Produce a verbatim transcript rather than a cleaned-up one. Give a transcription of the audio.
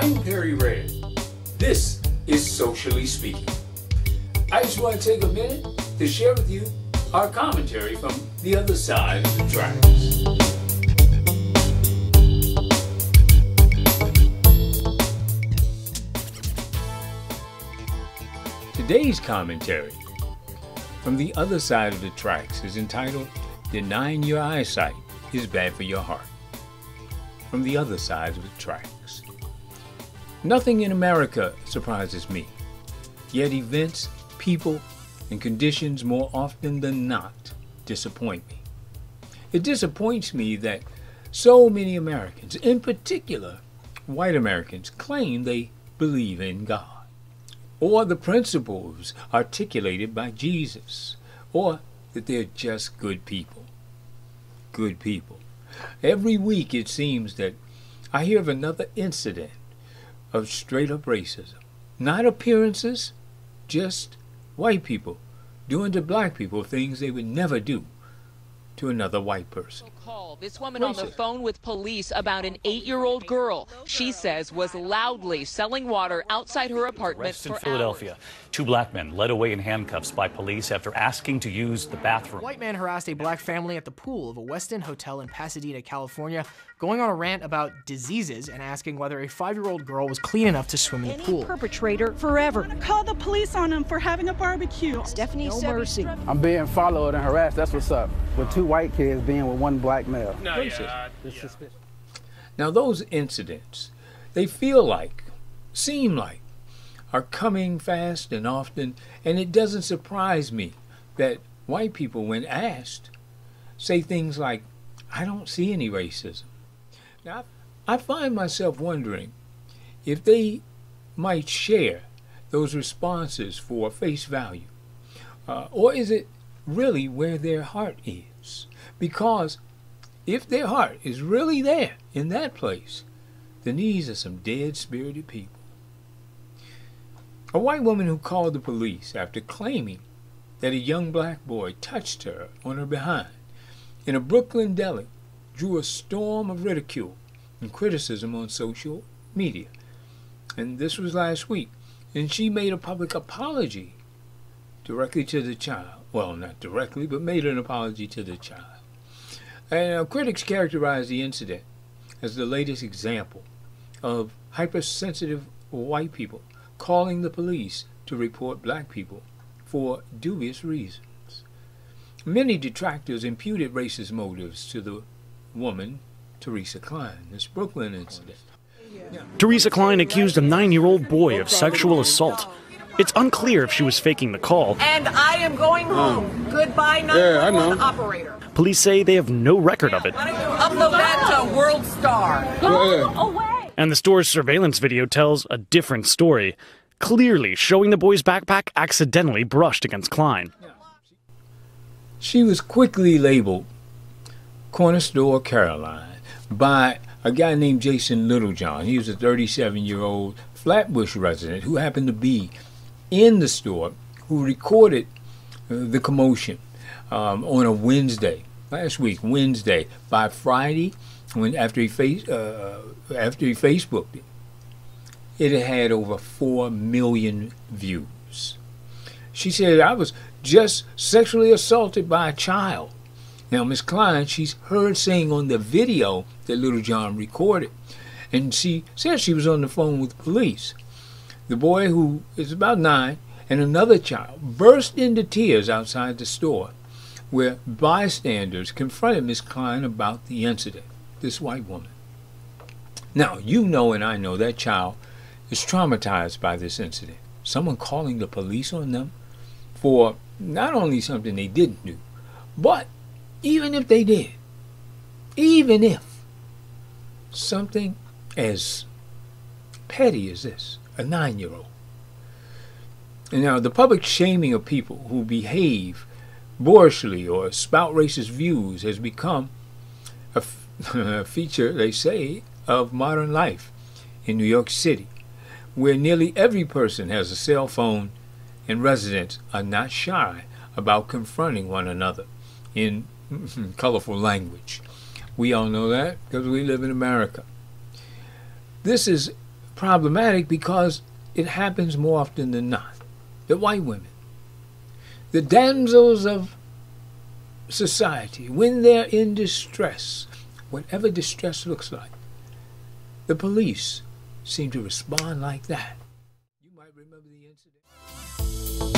I'm Perry Redd. This is Socially Speaking. I just want to take a minute to share with you our commentary from The Other Side of the Tracks. Today's commentary from The Other Side of the Tracks is entitled "Denying Your Eyesight is Bad for Your Heart." From The Other Side of the Tracks. Nothing in America surprises me, yet events, people, and conditions more often than not disappoint me. It disappoints me that so many Americans, in particular white Americans, claim they believe in God, or the principles articulated by Jesus, or that they're just good people. Good people. Every week it seems that I hear of another incident of straight-up racism. Not appearances, just white people doing to black people things they would never do to another white person. Call this woman on the phone with police about an eight-year-old girl she says was loudly selling water outside her apartment for hours. In Philadelphia, two black men led away in handcuffs by police after asking to use the bathroom. A white man harassed a black family at the pool of a West End hotel in Pasadena, California, going on a rant about diseases and asking whether a five-year-old girl was clean enough to swim in the pool. Perpetrator forever. I'm gonna call the police on him for having a barbecue. Stephanie, no mercy. I'm being followed and harassed. That's what's up. With two white kids being with one black male. No, yeah, yeah. Now those incidents, they feel like, seem like, are coming fast and often, and it doesn't surprise me that white people, when asked, say things like, "I don't see any racism." Now, I find myself wondering if they might share those responses for face value, uh, or is it really where their heart is? Because if their heart is really there in that place, then these are some dead-spirited people. A white woman who called the police after claiming that a young black boy touched her on her behind in a Brooklyn deli drew a storm of ridicule and criticism on social media. And this was last week. And she made a public apology directly to the child. Well, not directly, but made an apology to the child. And uh, critics characterize the incident as the latest example of hypersensitive white people calling the police to report black people for dubious reasons. Many detractors imputed racist motives to the woman, Teresa Klein, this Brooklyn incident. Yeah. Teresa Klein accused a nine-year-old boy of sexual assault. It's unclear if she was faking the call. And I am going home. Um, Goodbye, nine one one yeah, operator. Police say they have no record yeah, of it. Why don't you upload that to World Star? Go away. And the store's surveillance video tells a different story, clearly showing the boy's backpack accidentally brushed against Klein. She was quickly labeled Corner Store Caroline by a guy named Jason Littlejohn. He was a thirty-seven-year-old Flatbush resident who happened to be in the store, who recorded uh, the commotion um, on a Wednesday last week. Wednesday by Friday, when after he face uh, after he Facebooked it, it had over four million views. She said, "I was just sexually assaulted by a child." Now, Miss Klein, she's heard saying on the video that Littlejohn recorded, and she said she was on the phone with police. The boy, who is about nine, and another child burst into tears outside the store, where bystanders confronted Miss Klein about the incident, this white woman. Now, you know and I know that child is traumatized by this incident. Someone calling the police on them for not only something they didn't do, but even if they did, even if something as petty as this, a nine-year-old. And now, the public shaming of people who behave boorishly or spout racist views has become a, f a feature, they say, of modern life in New York City, where nearly every person has a cell phone, and residents are not shy about confronting one another in colorful language. We all know that because we live in America. This is problematic because it happens more often than not. The white women, the damsels of society, when they're in distress, whatever distress looks like, the police seem to respond like that. You might remember the incident.